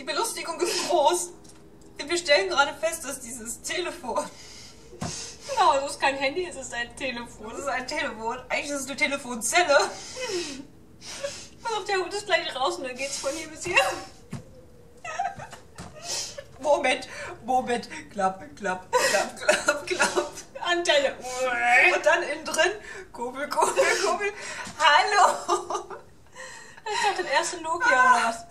Die Belustigung ist groß. Wir stellen gerade fest, dass dieses Telefon... Genau, es ist kein Handy, es ist ein Telefon. Es ist ein Telefon. Eigentlich ist es eine Telefonzelle. Versucht, der Hund ist gleich raus und dann geht's von hier bis hier. Moment, Moment. Klapp, klapp, klapp, klapp, klapp. Antenne. Und dann innen drin. Kurbel, kurbel, kurbel. Hallo. Ich dachte, das erste Nokia oder was?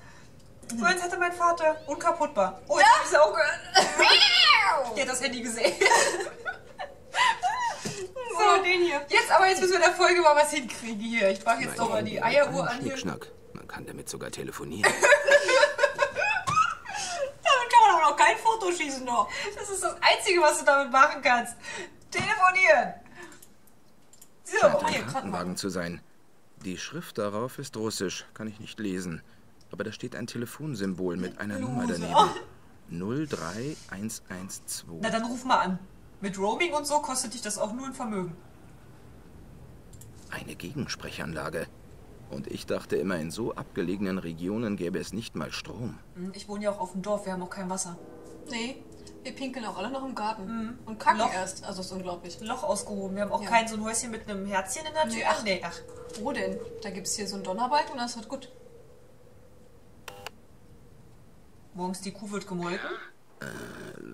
So, jetzt hatte mein Vater unkaputtbar. Oh, jetzt hab ich's auch gehört. Der hat das Handy gesehen. So, den hier. Jetzt aber, jetzt müssen wir in der Folge mal was hinkriegen hier. Ich frage jetzt doch mal die Eieruhr an hier. Schnickschnack. Man kann damit sogar telefonieren. Damit kann man auch noch kein Foto schießen noch. Das ist das Einzige, was du damit machen kannst. Telefonieren. So, scheint ein Krankenwagen zu sein. Die Schrift darauf ist russisch, kann ich nicht lesen. Aber da steht ein Telefonsymbol mit einer Nummer daneben. 03112. Na, dann ruf mal an. Mit Roaming und so kostet dich das auch nur ein Vermögen. Eine Gegensprechanlage. Und ich dachte immer, in so abgelegenen Regionen gäbe es nicht mal Strom. Ich wohne ja auch auf dem Dorf, wir haben auch kein Wasser. Nee, wir pinkeln auch alle noch im Garten. Mhm. Und kacken erst. Also ist unglaublich. Loch ausgehoben. Wir haben auch kein so ein Häuschen mit einem Herzchen in der Tür. Nee, ach nee, ach. Wo denn? Da gibt es hier so ein Donnerbalken und das wird gut. Morgens die Kuh wird gemolken.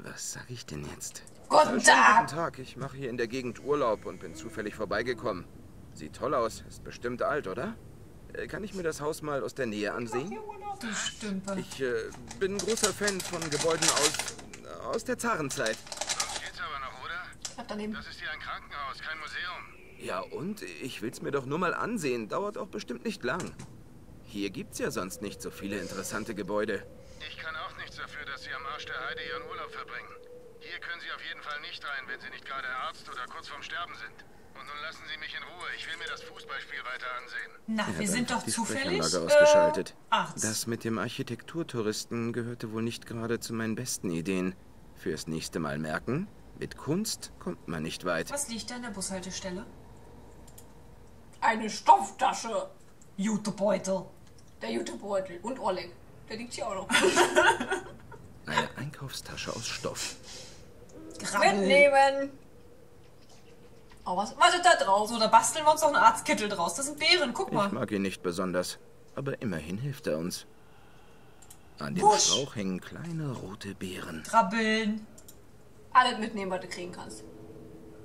Was sag ich denn jetzt? Guten Tag! Guten Tag, ich mache hier in der Gegend Urlaub und bin zufällig vorbeigekommen. Sieht toll aus, ist bestimmt alt, oder? Kann ich mir das Haus mal aus der Nähe ansehen? Du Stümper. Ich bin ein großer Fan von Gebäuden aus der Zarenzeit. Das geht's aber noch, oder? Daneben. Das ist hier ein Krankenhaus, kein Museum. Ja und? Ich will's mir doch nur mal ansehen, dauert auch bestimmt nicht lang. Hier gibt's ja sonst nicht so viele interessante Gebäude. Ich kann auch nichts dafür, dass Sie am Arsch der Heide Ihren Urlaub verbringen. Hier können Sie auf jeden Fall nicht rein, wenn Sie nicht gerade Arzt oder kurz vorm Sterben sind. Und nun lassen Sie mich in Ruhe, ich will mir das Fußballspiel weiter ansehen. Na, wir sind doch zufällig ausgeschaltet. Arzt. Das mit dem Architekturtouristen gehörte wohl nicht gerade zu meinen besten Ideen. Fürs nächste Mal merken, mit Kunst kommt man nicht weit. Was liegt da an der Bushaltestelle? Eine Stofftasche. Jutebeutel. Der Jutebeutel und Oleg. Der liegt hier auch noch. Eine Einkaufstasche aus Stoff. Mitnehmen! Oh, was ist da drauf? So, da basteln wir uns noch einen Arztkittel draus. Das sind Beeren, guck mal. Ich mag ihn nicht besonders, aber immerhin hilft er uns. An dem Strauch hängen kleine rote Beeren. Krabbeln. Alles mitnehmen, was du kriegen kannst.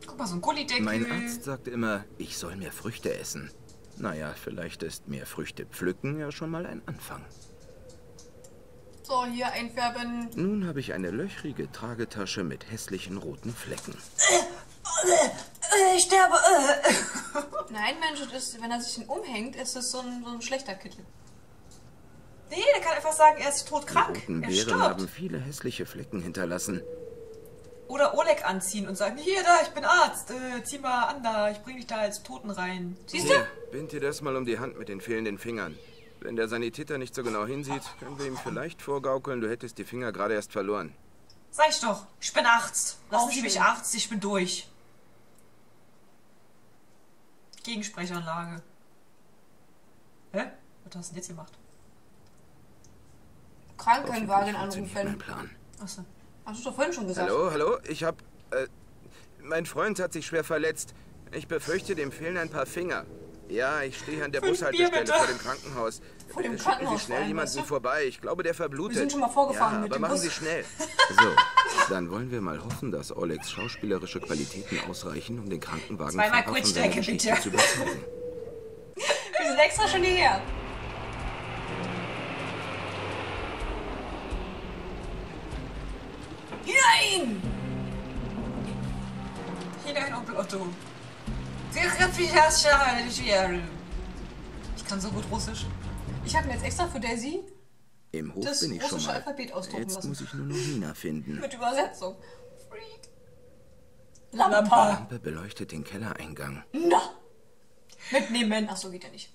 Guck mal, so ein Gullideckel. Mein Arzt sagt immer, ich soll mehr Früchte essen. Naja, vielleicht ist mehr Früchte pflücken ja schon mal ein Anfang. So, hier einfärben. Nun habe ich eine löchrige Tragetasche mit hässlichen roten Flecken. Ich sterbe. Nein, Mensch, wenn er sich den umhängt, ist es so ein schlechter Kittel. Nee, der kann einfach sagen, er ist todkrank. Die roten Beeren haben viele hässliche Flecken hinterlassen. Oder Oleg anziehen und sagen, hier, da, ich bin Arzt, zieh mal an da, ich bring dich da als Toten rein. Siehst du? Bind dir das mal um die Hand mit den fehlenden Fingern. Wenn der Sanitäter nicht so genau hinsieht, können wir ihm vielleicht vorgaukeln, du hättest die Finger gerade erst verloren. Sag ich doch, ich bin Arzt. Lassen Sie mich Arzt, ich bin durch. Gegensprechanlage. Hä? Was hast du denn jetzt gemacht? Krankenwagen anrufen. Achso. Hast du doch vorhin schon gesagt. Hallo, hallo, ich hab... mein Freund hat sich schwer verletzt. Ich befürchte, dem fehlen ein paar Finger. Ja, ich stehe an der Bushaltestelle vor dem Krankenhaus. Vor dem Krankenhaus. Schicken Sie schnell jemanden vorbei. Ich glaube, der verblutet. Wir sind schon mal vorgefahren mit dem Bus. Aber machen Sie schnell. So, dann wollen wir mal hoffen, dass Olegs schauspielerische Qualitäten ausreichen, um den Krankenwagen von seiner Geschichte zu überzeugen. Wir sind extra schon hierher. Hinein! Hinein, Onkel Otto. Ich kann so gut Russisch. Ich habe mir jetzt extra für Daisy im Hof das russische Alphabet ausdrucken lassen. Jetzt muss ich nur noch Nina finden. Mit Übersetzung. Freak. Lampe. Lampe beleuchtet den Kellereingang. Na! Mitnehmen. Ach so, geht ja nicht.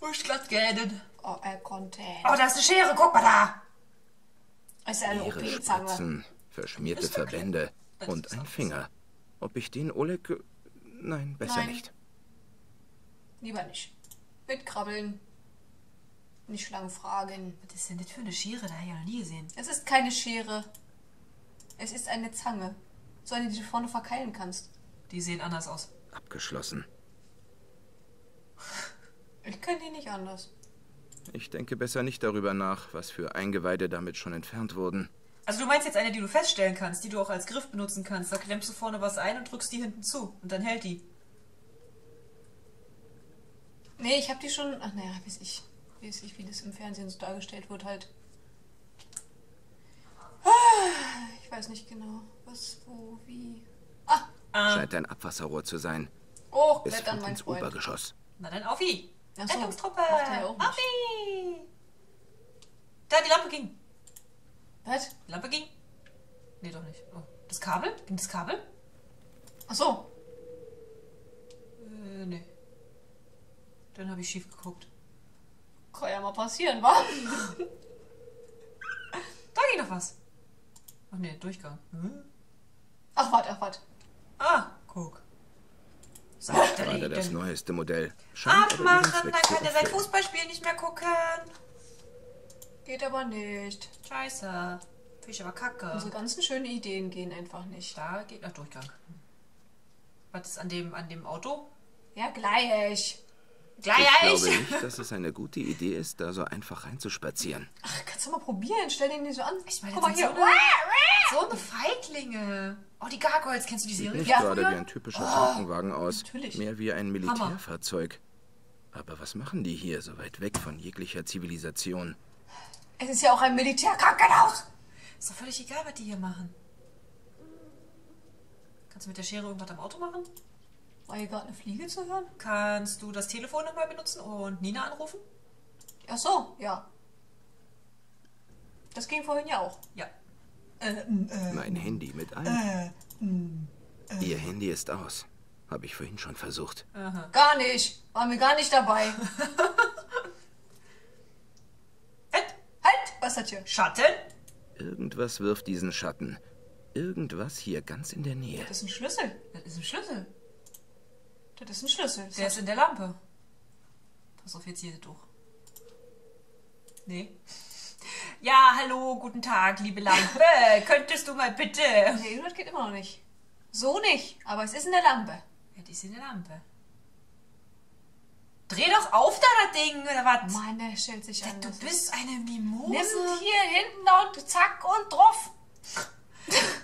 Wurscht glatt geredet. Oh, er konnte. Oh, da ist eine Schere. Guck mal da. Das ist eine OP-Zange. Verschmierte Verbände und ein Finger. Ob ich den Oleg... Nein, besser nicht. Lieber nicht. Mitkrabbeln. Nicht lange fragen. Was ist denn das für eine Schere? Da habe ich noch nie gesehen. Es ist keine Schere. Es ist eine Zange. So eine, die du vorne verkeilen kannst. Die sehen anders aus. Abgeschlossen. Ich kann die nicht anders. Ich denke besser nicht darüber nach, was für Eingeweide damit schon entfernt wurden. Also du meinst jetzt eine, die du feststellen kannst, die du auch als Griff benutzen kannst. Da klemmst du vorne was ein und drückst die hinten zu. Und dann hält die. Nee, ich habe die schon... Ach naja, weiß ich, wie das im Fernsehen so dargestellt wird halt. Ich weiß nicht genau, was, wo, wie... Ah! Scheint ein Abwasserrohr zu sein. Oh, klettern, mein Freund. Ins Obergeschoss. Na dann, auf ihn! Achso, Rettungstruppe! Auf ihn! Da, die Lampe ging! Was? Die Lampe ging? Nee, doch nicht. Oh. Das Kabel? Ging das Kabel? Achso. Nee. Dann habe ich schief geguckt. Kann ja mal passieren, wa? Da ging noch was. Ach nee, Durchgang. Hm? Ach, warte. Ah, guck. Gerade das neueste Modell. Abmachen, dann kann der sein Fußballspiel nicht mehr gucken. Geht aber nicht. Scheiße. Finde ich aber kacke. Unsere ganzen schönen Ideen gehen einfach nicht. Da geht noch Durchgang. Was ist an dem Auto? Ja, gleich. Ich glaube nicht, dass es eine gute Idee ist, da so einfach reinzuspazieren. Ach, kannst du mal probieren. Stell den nicht so an. Ich meine, guck mal hier. So eine Feiglinge. Oh, die Gargoyles. Kennst du die Serie? Sieht gerade wie ein typischer Krankenwagen aus. Natürlich. Mehr wie ein Militärfahrzeug. Aber was machen die hier so weit weg von jeglicher Zivilisation? Es ist ja auch ein Militärkrankenhaus. Ist doch völlig egal, was die hier machen. Kannst du mit der Schere irgendwas am Auto machen? War hier gerade eine Fliege zu hören? Kannst du das Telefon nochmal benutzen und Nina anrufen? Ach so, ja. Das ging vorhin ja auch. Ja. Mein Handy mit allem. Ihr Handy ist aus. Habe ich vorhin schon versucht. Aha. Gar nicht. War mir gar nicht dabei. Halt! Was hat hier? Schatten? Irgendwas wirft diesen Schatten. Irgendwas hier ganz in der Nähe. Das ist ein Schlüssel. Das ist ein Schlüssel. Der ist in der Lampe. Pass auf, jetzt hier durch. Nee. Ja, hallo, guten Tag, liebe Lampe. Könntest du mal bitte... Nee, das geht immer noch nicht. So nicht, aber es ist in der Lampe. Ja, die ist in der Lampe. Dreh doch auf da, das Ding, oder was? Mann, der stellt sich an. Du bist eine Mimose. Nimm hier hinten und zack und drauf.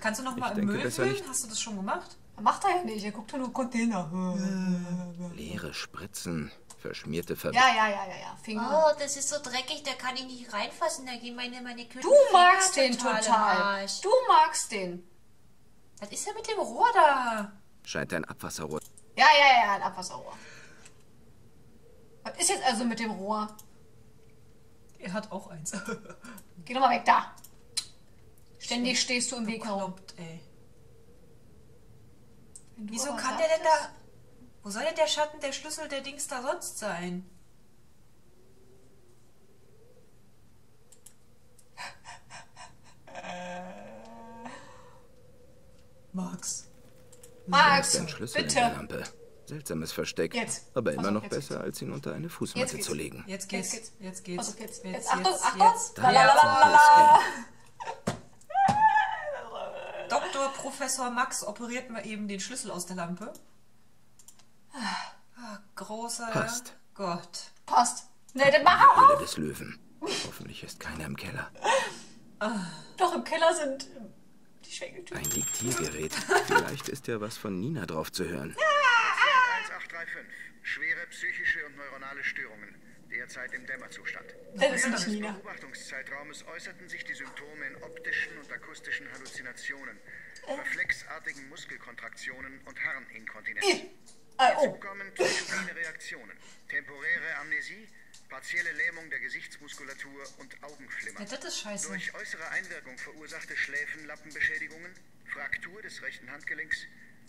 Kannst du noch mal im Müll füllen? Hast du das schon gemacht? Macht er ja nicht, er guckt ja nur Container. Leere Spritzen, verschmierte Fabriken. Ja. Finger. Oh, das ist so dreckig, da kann ich nicht reinfassen, da gehen meine Küche. Du magst den total. Du magst den. Was ist denn mit dem Rohr da? Scheint ein Abwasserrohr. Ja, ein Abwasserrohr. Was ist jetzt also mit dem Rohr? Er hat auch eins. Geh doch mal weg da. Ständig stehst du im Weg herum. Ey. Wieso kann der denn da... Wo soll denn der Schatten, der Schlüssel, der Dings da sonst sein? Max, bitte. Seltsames Versteck, jetzt. Aber immer noch besser, als ihn unter eine Fußmatte zu legen. Jetzt geht's. Achtung! Professor Max operiert mal eben den Schlüssel aus der Lampe. Großer Passt. Gott. Passt. Nee, dann mach auch auf! Des Löwen. Hoffentlich ist keiner im Keller. Doch, im Keller sind die Schwenkeltüren. Ein Diktiergerät. Vielleicht ist ja was von Nina drauf zu hören. 1835. Schwere psychische und neuronale Störungen. Derzeit im Dämmerzustand. Während des Beobachtungszeitraumes äußerten sich die Symptome in optischen und akustischen Halluzinationen, reflexartigen Muskelkontraktionen und Harninkontinenz. Dazu kommen psychogene Reaktionen, temporäre Amnesie, partielle Lähmung der Gesichtsmuskulatur und Augenflimmern. Ja, das ist scheiße. Durch äußere Einwirkung verursachte Schläfenlappenbeschädigungen, Fraktur des rechten Handgelenks,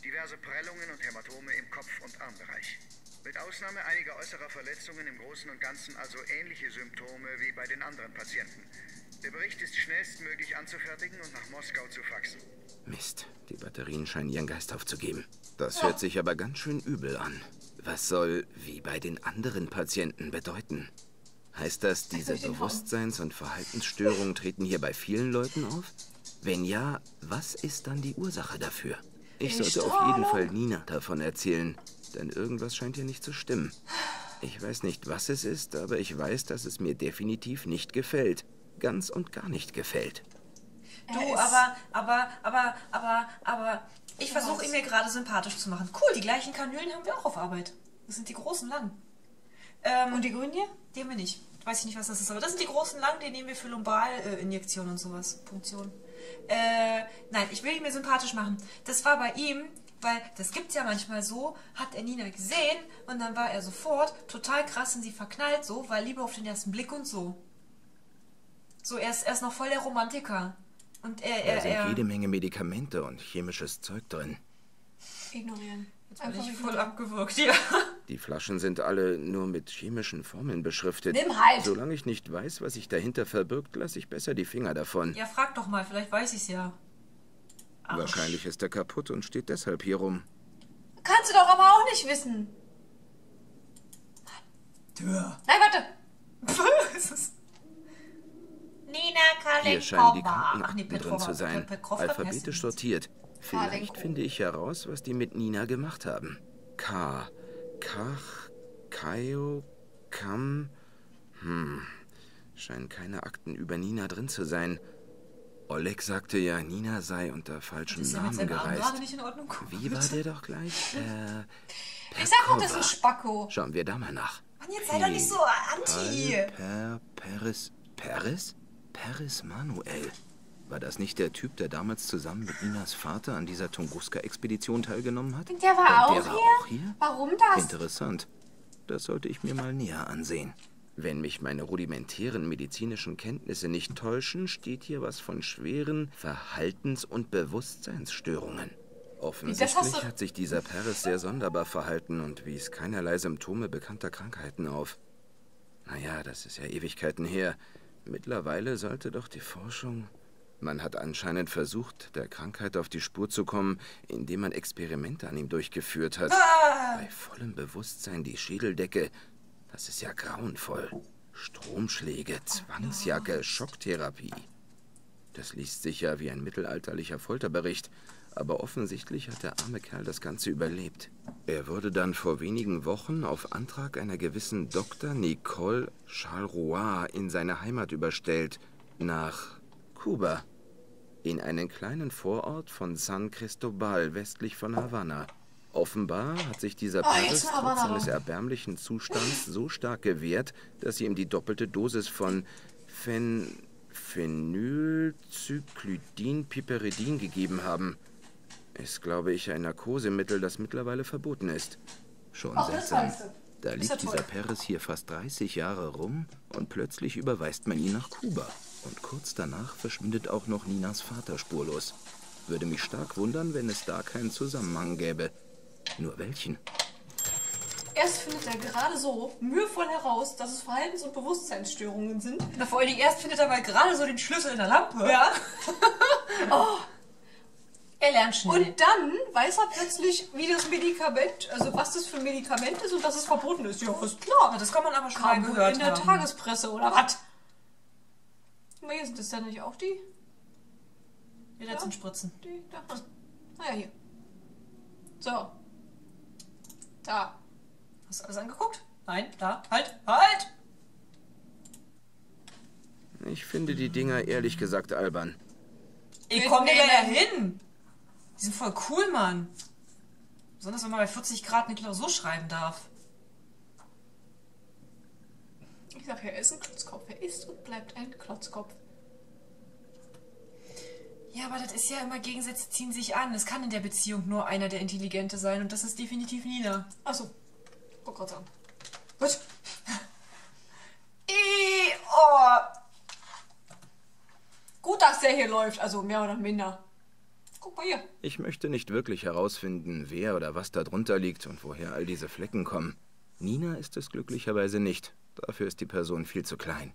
diverse Prellungen und Hämatome im Kopf- und Armbereich. Mit Ausnahme einiger äußerer Verletzungen im Großen und Ganzen also ähnliche Symptome wie bei den anderen Patienten. Der Bericht ist schnellstmöglich anzufertigen und nach Moskau zu faxen. Mist, die Batterien scheinen ihren Geist aufzugeben. Das hört sich aber ganz schön übel an. Was soll wie bei den anderen Patienten bedeuten? Heißt das, diese Bewusstseins- und Verhaltensstörungen treten hier bei vielen Leuten auf? Wenn ja, was ist dann die Ursache dafür? Ich sollte auf jeden Fall Nina davon erzählen, denn irgendwas scheint hier nicht zu stimmen. Ich weiß nicht, was es ist, aber ich weiß, dass es mir definitiv nicht gefällt. Ganz und gar nicht gefällt. Du, aber, ich versuche ihn mir gerade sympathisch zu machen. Cool, die gleichen Kanülen haben wir auch auf Arbeit. Das sind die großen langen. Und die grünen hier? Die haben wir nicht. Weiß ich nicht, was das ist, aber das sind die großen langen, die nehmen wir für Lumbalinjektionen und sowas. Punktionen. Nein, ich will ihn mir sympathisch machen. Das war bei ihm, weil das gibt's ja manchmal so, hat er Nina gesehen und dann war er sofort total krass in sie verknallt, so, weil Liebe auf den ersten Blick und so. So, er ist noch voll der Romantiker. Und da sind jede Menge Medikamente und chemisches Zeug drin. Ignorieren. Jetzt bin ich voll abgewürgt, ja. Die Flaschen sind alle nur mit chemischen Formeln beschriftet. Nimm halt! Solange ich nicht weiß, was sich dahinter verbirgt, lasse ich besser die Finger davon. Ja, frag doch mal, vielleicht weiß ich's ja. Arsch. Wahrscheinlich ist er kaputt und steht deshalb hier rum. Kannst du doch aber auch nicht wissen. Tür. Nein, warte! Nina Kalenkow. Hier scheinen die Karten drin zu sein, alphabetisch sortiert. Vielleicht finde ich heraus, was die mit Nina gemacht haben. K, Kach, Kaio, Kam. Scheinen keine Akten über Nina drin zu sein. Oleg sagte ja, Nina sei unter falschem Namen gereist. Wie war der doch gleich? Ich sag doch, das ist ein Spacko. Schauen wir da mal nach. Mann, jetzt sei doch nicht so anti. Paris Manuel. War das nicht der Typ, der damals zusammen mit Ninas Vater an dieser Tunguska-Expedition teilgenommen hat? Und der war auch hier? Warum das? Interessant. Das sollte ich mir mal näher ansehen. Wenn mich meine rudimentären medizinischen Kenntnisse nicht täuschen, steht hier was von schweren Verhaltens- und Bewusstseinsstörungen. Offensichtlich hat sich dieser Paris sehr sonderbar verhalten und wies keinerlei Symptome bekannter Krankheiten auf. Naja, das ist ja Ewigkeiten her. Mittlerweile sollte doch die Forschung... Man hat anscheinend versucht, der Krankheit auf die Spur zu kommen, indem man Experimente an ihm durchgeführt hat. Bei vollem Bewusstsein die Schädeldecke. Das ist ja grauenvoll. Stromschläge, Zwangsjacke, Schocktherapie. Das liest sich ja wie ein mittelalterlicher Folterbericht. Aber offensichtlich hat der arme Kerl das Ganze überlebt. Er wurde dann vor wenigen Wochen auf Antrag einer gewissen Dr. Nicole Charleroi in seine Heimat überstellt. Nach Kuba. In einen kleinen Vorort von San Cristobal, westlich von Havanna. Offenbar hat sich dieser Paris trotz seines erbärmlichen Zustands so stark gewehrt, dass sie ihm die doppelte Dosis von Phenylzykludin-Piperidin gegeben haben. Ist, glaube ich, ein Narkosemittel, das mittlerweile verboten ist. Schon seltsam. Da liegt dieser Paris hier fast 30 Jahre rum und plötzlich überweist man ihn nach Kuba. Und kurz danach verschwindet auch noch Ninas Vater spurlos. Würde mich stark wundern, wenn es da keinen Zusammenhang gäbe. Nur welchen? Erst findet er gerade so mühevoll heraus, dass es Verhaltens- und Bewusstseinsstörungen sind. Na, vor allen Dingen, erst findet er mal gerade so den Schlüssel in der Lampe. Ja. Oh. Er lernt schnell. Und dann weiß er plötzlich, wie das Medikament, also was das für ein Medikament ist und dass es verboten ist. Ja, ist klar. Das kann man aber schon mal gehört haben. In der Tagespresse, oder was? Sind das dann nicht auch die? Die letzten Spritzen. Die da. Naja, hier. So. Da. Hast du alles angeguckt? Nein, da. Halt, halt! Ich finde die Dinger ehrlich gesagt albern. Ich komm dir leider hin! Die sind voll cool, Mann. Besonders wenn man bei 40 Grad eine Klausur schreiben darf. Ich sag ja, er ist ein Klotzkopf. Er ist und bleibt ein Klotzkopf. Ja, aber das ist ja immer, Gegensätze ziehen sich an. Es kann in der Beziehung nur einer der Intelligente sein und das ist definitiv Nina. Achso. Guck grad an. Gut. Gut, dass der hier läuft, also mehr oder minder. Guck mal hier. Ich möchte nicht wirklich herausfinden, wer oder was da drunter liegt und woher all diese Flecken kommen. Nina ist es glücklicherweise nicht. Dafür ist die Person viel zu klein.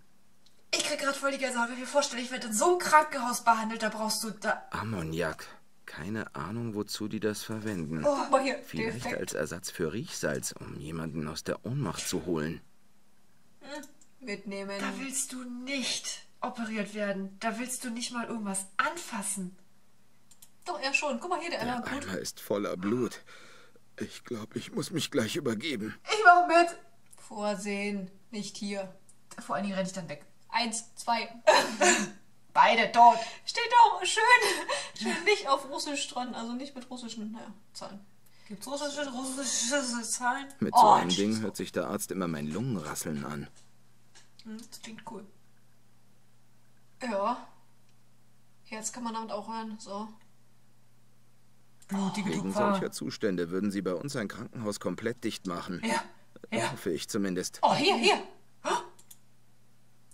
Ich krieg gerade voll die Gänsehaut, wenn ich mir vorstelle, ich werde in so einem Krankenhaus behandelt, da brauchst du da... Ammoniak. Keine Ahnung, wozu die das verwenden. Oh, aber hier, vielleicht defekt. Als Ersatz für Riechsalz, um jemanden aus der Ohnmacht zu holen. mitnehmen. Da willst du nicht operiert werden. Da willst du nicht mal irgendwas anfassen. Doch, er schon. Guck mal hier, der Eimer ist voller Blut. Ich glaube, ich muss mich gleich übergeben. Ich mach mit. Vorsehen. Nicht hier. Vor allen Dingen renne ich dann weg. 1, 2. Beide tot. Steht auch schön nicht auf Russisch dran. Also nicht mit russischen Zahlen. Gibt's russische Zahlen? Mit so einem Ding hört sich der Arzt immer mein Lungenrasseln an. Das klingt cool. Ja. Herz kann man damit auch hören. So. Blutige Wegen solcher Zustände würden sie bei uns ein Krankenhaus komplett dicht machen. Ja. Ja. Hoffe ich zumindest. Oh, hier.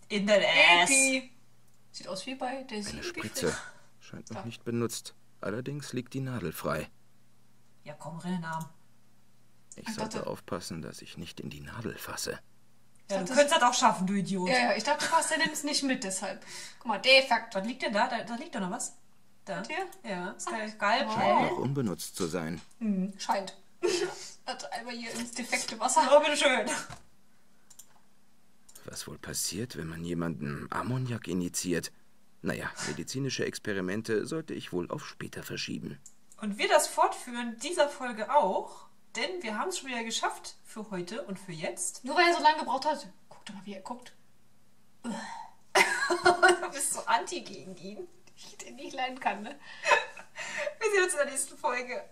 In der Ass. Sieht aus wie bei der Eine Spritze. Scheint noch nicht benutzt. Allerdings liegt die Nadel frei. Ja, komm, Rinnenarm. Ich sollte aufpassen, dass ich nicht in die Nadel fasse. Ja, du könntest das auch schaffen, du Idiot. Ja, ich dachte, du nimmst es nicht mit, deshalb. Guck mal, Defekt. Was liegt denn da? Da liegt doch noch was. Da? Und hier? Ja. Ist geil. Scheint noch unbenutzt zu sein. Mhm. Scheint. Also einmal hier ins defekte Wasser. Oh, bitteschön. Was wohl passiert, wenn man jemanden Ammoniak injiziert? Naja, medizinische Experimente sollte ich wohl auf später verschieben. Und wir das fortführen dieser Folge auch, denn wir haben es schon wieder geschafft für heute und für jetzt. Nur weil er so lange gebraucht hat. Guck doch mal, wie er guckt. Du bist so anti gegen ihn, den ich nicht leiden kann, ne? Wir sehen uns in der nächsten Folge.